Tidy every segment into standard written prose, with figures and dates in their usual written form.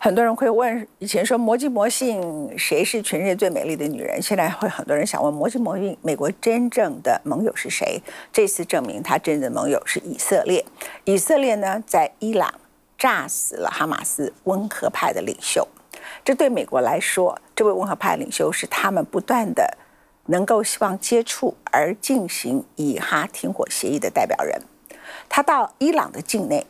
很多人会问，以前说摩西摩信谁是全世界最美丽的女人，现在会很多人想问摩西摩信美国真正的盟友是谁？这次证明他真正的盟友是以色列。以色列呢，在伊朗炸死了哈马斯温和派的领袖，这对美国来说，这位温和派领袖是他们不断的能够希望接触而进行以哈停火协议的代表人。他到伊朗的境内，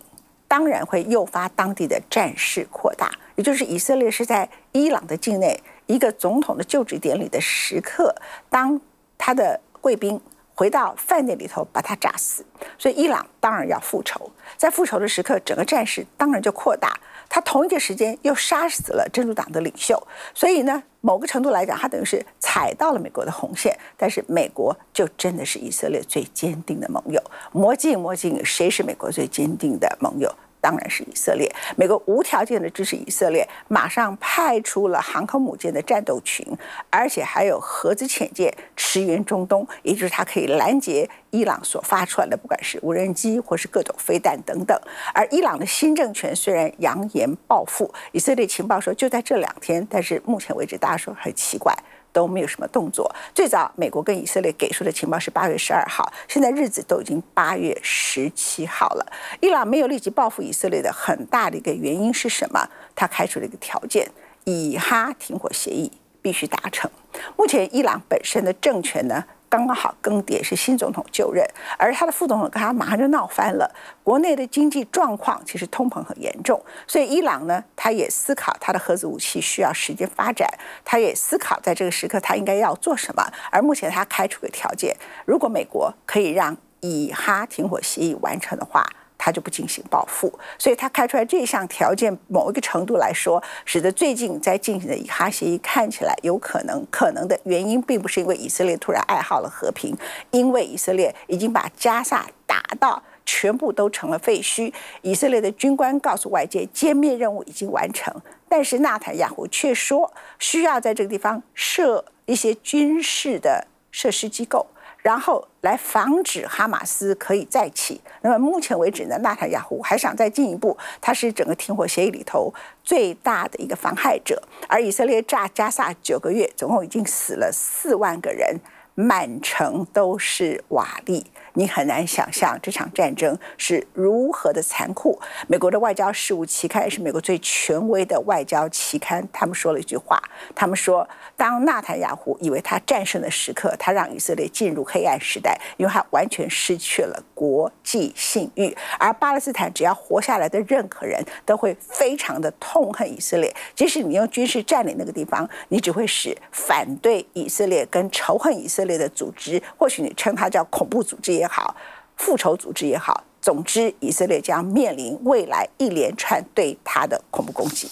当然会诱发当地的战事扩大，也就是以色列是在伊朗的境内一个总统的就职典礼的时刻，当他的贵宾回到饭店里头把他炸死，所以伊朗当然要复仇，在复仇的时刻，整个战事当然就扩大。他同一个时间又杀死了真主党的领袖，所以呢，某个程度来讲，他等于是踩到了美国的红线。但是美国就真的是以色列最坚定的盟友。魔镜，谁是美国最坚定的盟友？ 当然是以色列，美国无条件的支持以色列，马上派出了航空母舰的战斗群，而且还有核子潜舰驰援中东，也就是它可以拦截伊朗所发出来的，不管是无人机或是各种飞弹等等。而伊朗的新政权虽然扬言报复，以色列情报说就在这2天，但是目前为止大家说很奇怪， 都没有什么动作。最早美国跟以色列给出的情报是8月12号，现在日子都已经8月17号了。伊朗没有立即报复以色列的很大的一个原因是什么？他开出了一个条件：以哈停火协议必须达成。目前伊朗本身的政权呢， 刚刚好更迭，是新总统就任，而他的副总统跟他马上就闹翻了。国内的经济状况其实通膨很严重，所以伊朗呢，他也思考他的核子武器需要时间发展，他也思考在这个时刻他应该要做什么。而目前他开出个条件，如果美国可以让以哈停火协议完成的话， 他就不进行报复，所以他开出来这项条件，某一个程度来说，使得最近在进行的以哈协议看起来有可能的原因，并不是因为以色列突然爱好了和平，因为以色列已经把加萨打到 全部都成了废墟。以色列的军官告诉外界，歼灭任务已经完成，但是纳坦雅胡却说需要在这个地方设一些军事的设施机构， 然后来防止哈马斯可以再起。那么目前为止呢，纳坦雅胡还想再进一步，他是整个停火协议里头最大的一个妨害者。而以色列炸加萨9个月，总共已经死了4万个人，满城都是瓦砾。 你很难想象这场战争是如何的残酷。美国的外交事务期刊也是美国最权威的外交期刊，他们说了一句话，他们说，当纳坦雅胡以为他战胜的时刻，他让以色列进入黑暗时代，因为他完全失去了国际信誉。而巴勒斯坦只要活下来的任何人都会非常的痛恨以色列，即使你用军事占领那个地方，你只会使反对以色列跟仇恨以色列的组织，或许你称它叫恐怖组织也好， 好，复仇组织也好，总之，以色列将面临未来一连串对他的恐怖攻击。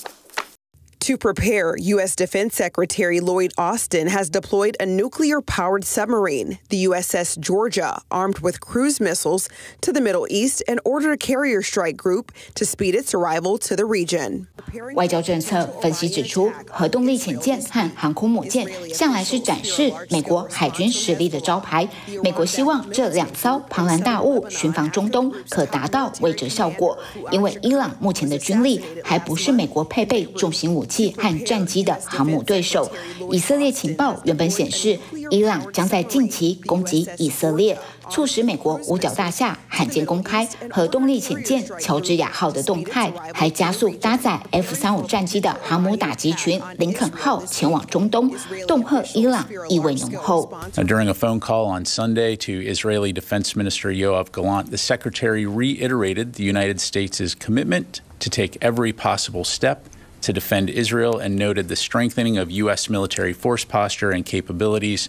To prepare, U.S. Defense Secretary Lloyd Austin has deployed a nuclear-powered submarine, the USS Georgia, armed with cruise missiles, to the Middle East and ordered a carrier strike group to speed its arrival to the region. 外交政策分析指出，核动力潜舰和航空母舰向来是展示美国海军实力的招牌。美国希望这两艘庞然大物巡防中东，可达到威慑效果，因为伊朗目前的军力还不是美国配备重型武器 和战机的航母对手。以色列情报原本显示，伊朗将在近期攻击以色列，促使美国五角大厦罕见公开核动力潜舰乔治亚号的动态，还加速搭载 F-35战机的航母打击群林肯号前往中东，恫吓伊朗意味浓厚。During a phone call on Sunday to Israeli Defense Minister Yoav Gallant, the Secretary reiterated the United States' commitment to take every possible step to defend Israel and noted the strengthening of U.S. military force posture and capabilities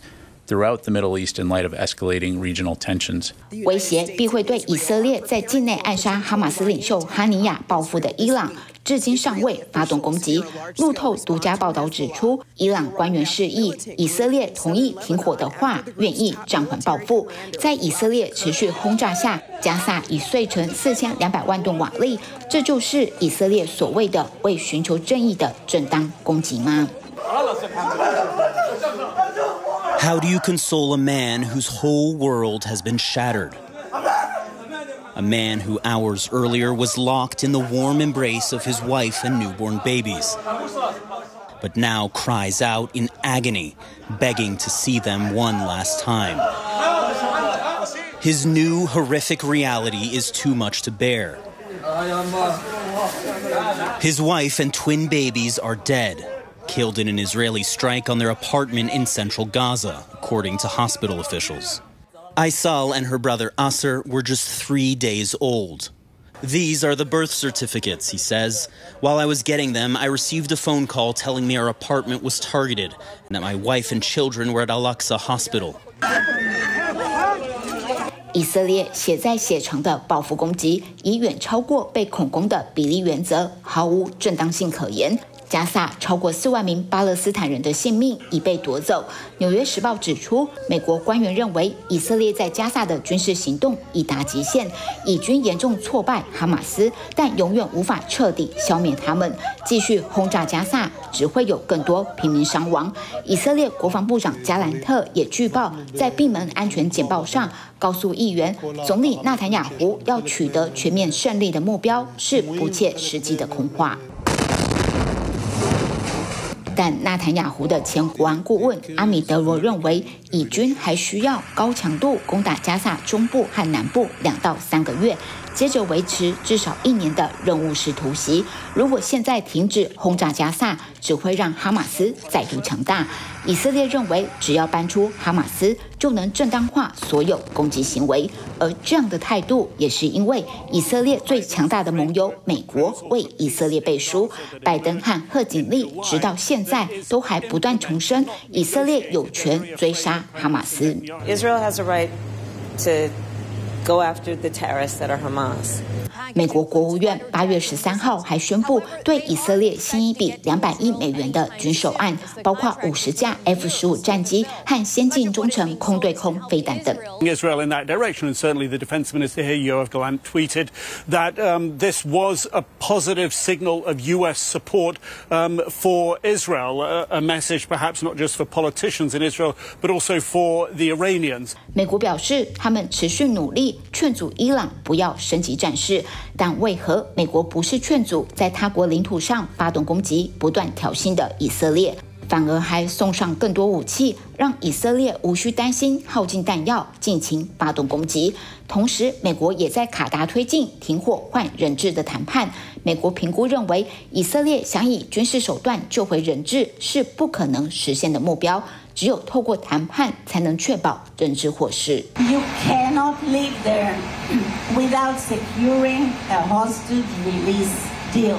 throughout the Middle East in light of escalating regional tensions. 威胁必会对以色列在境内暗杀哈马斯领袖哈尼亚报复的伊朗， 至今尚未发动攻击。路透独家报道指出，伊朗官员示意以色列同意停火的话，愿意暂缓报复。在以色列持续轰炸下，加萨已碎成4200万吨瓦砾，这就是以色列所谓的为寻求正义的正当攻击吗？ How do you console a man whose whole world has been shattered? a man who hours earlier was locked in the warm embrace of his wife and newborn babies, but now cries out in agony, begging to see them one last time. His new horrific reality is too much to bear. His wife and twin babies are dead, killed in an Israeli strike on their apartment in central Gaza, according to hospital officials. Aysal and her brother Asser were just 3 days old. These are the birth certificates, he says. While I was getting them, I received a phone call telling me our apartment was targeted and that my wife and children were at Al-Aqsa Hospital.加萨 超过 4万名 巴勒斯坦人的性命 已被夺走。 纽约时报 指出， 美国官员认为 以色列在加萨的军事行动 已达极限， 以军严重挫败 哈马斯， 但永远无法彻底消灭他们。 继续轰炸加萨 只会有更多平民伤亡。 以色列国防部长加兰特 也据报 在闭门安全简报上 告诉议员， 总理纳坦雅胡 要取得全面胜利的目标 是不切实际的空话。 但纳坦雅胡的前国安顾问阿米德罗认为， 以军还需要高强度攻打加萨中部和南部2到3个月， 接着维持至少1年的任务式突袭。 如果现在停止轰炸加萨， 只会让哈马斯再度强大。 以色列认为， 只要搬出哈马斯， 就能正当化所有攻击行为。 而这样的态度也是因为 以色列最强大的盟友美国为以色列背书。 拜登和贺锦丽直到现在 都还不断重申， 以色列有权追杀哈马斯。 Israel has a right to go after the terrorists that are Hamas. 美国国务院 8月13号 还宣布 对以色列新一笔 200亿美元的军售案， 包括 50架 F-15 战机 和 先进中程空对空飞弹 等。 Israel in that direction, and certainly the defense minister here, Yoav Gallant, tweeted that this was a positive signal of U.S. support for Israel, a message perhaps not just for politicians in Israel, but also for the Iranians. 美国表示， 他们持续努力 劝阻伊朗不要升级战事。 但为何美国不是劝阻在他国领土上发动攻击、不断挑衅的以色列， 反而还送上更多武器， 让以色列无需担心耗尽弹药进行发动攻击。 同时美国也在卡达推进停火换人质的谈判， 美国评估认为， 以色列想以军事手段救回人质是不可能实现的目标， 只有透过谈判才能确保人质获释。 You cannot live there without securing a hostage release deal.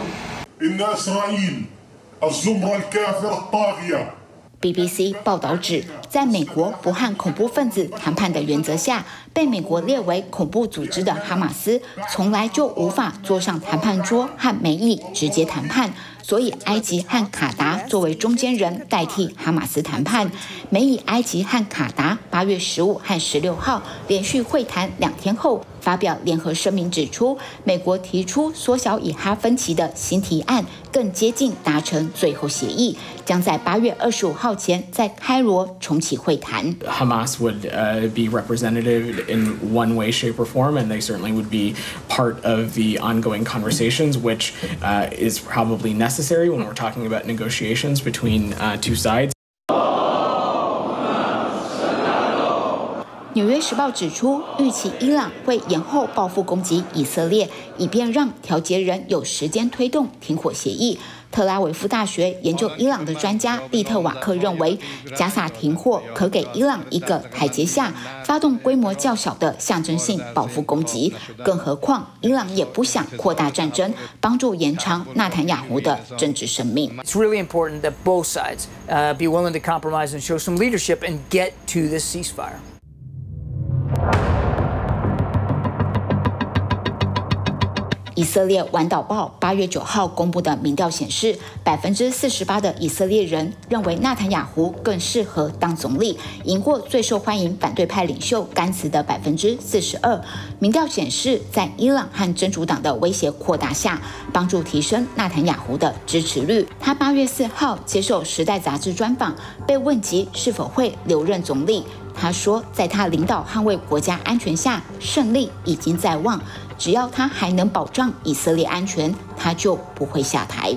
BBC 报道指， 在美国不和恐怖分子谈判的原则下， 被美国列为恐怖组织的哈马斯 从来就无法坐上谈判桌和美以直接谈判， 所以埃及和卡达作为中间人代替哈马斯谈判。 美以埃及和卡达 8月 15 和 16 号 连续会谈2天后 发表联合声明指出， 美国提出缩小以哈分歧的新提案 更接近达成最后协议， 将在 8月 25 号 前在开罗重启会谈。 Hamas would be representative in one way, shape, or form, and they certainly would be part of the ongoing conversations, which is probably necessary when we're talking about negotiations between two sides. 纽约时报指出， 预期伊朗会延后报复攻击以色列， 以便让调解人有时间推动停火协议。 特拉维夫大学研究伊朗的专家利特瓦克认为， 加萨停火可给伊朗一个台阶下， 发动规模较小的象征性报复攻击， 更何况伊朗也不想扩大战争， 帮助延长纳坦雅胡的政治生命。 It's really important that both sides be willing to compromise and show some leadership and get to this ceasefire.《以色列晚导报》 8 月9号公布的民调显示， 48% 的以色列人认为纳坦雅胡更适合当总理，赢过最受欢迎反对派领袖甘茨的 42%。民调显示，在伊朗和真主党的威胁扩大下，帮助提升纳坦雅胡的支持率。他8月4号接受《时代》杂志专访，被问及是否会留任总理，他说，在他领导捍卫国家安全下，胜利已经在望。只要他还能保障以色列安全，他就不会下台。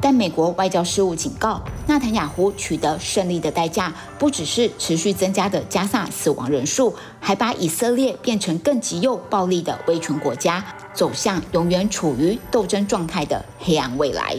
但美国外交事务警告，纳坦雅胡取得胜利的代价，不只是持续增加的加萨死亡人数，还把以色列变成更极右暴力的威权国家，走向永远处于斗争状态的黑暗未来。